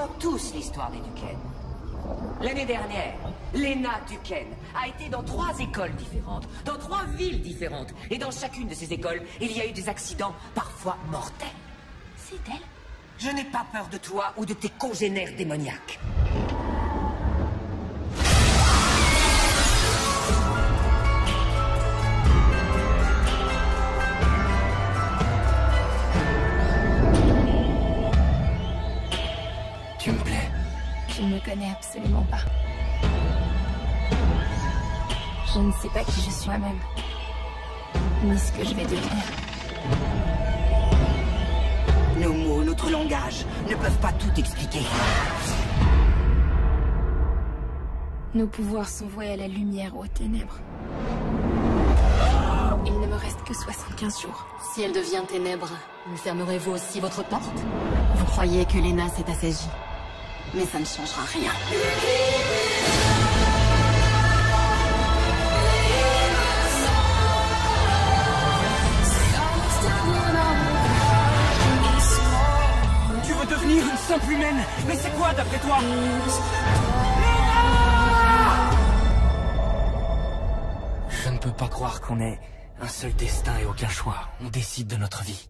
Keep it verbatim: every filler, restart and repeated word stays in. connaissons tous l'histoire des Duquesne. L'année dernière, Lena Duquesne a été dans trois écoles différentes, dans trois villes différentes. Et dans chacune de ces écoles, il y a eu des accidents parfois mortels. C'est elle ? Je n'ai pas peur de toi ou de tes congénères démoniaques. Tu me plais. Je ne me connais absolument pas. Je ne sais pas qui je suis moi-même, ni ce que je vais devenir. Nos mots, notre langage, ne peuvent pas tout expliquer. Nos pouvoirs sont voués à la lumière ou aux ténèbres. Il ne me reste que soixante-quinze jours. Si elle devient ténèbre, nous fermerez-vous aussi votre porte? Vous croyez que Lena s'est assagie? Mais ça ne changera rien. Tu veux devenir une simple humaine, mais c'est quoi d'après toi? Je ne peux pas croire qu'on ait un seul destin et aucun choix. On décide de notre vie.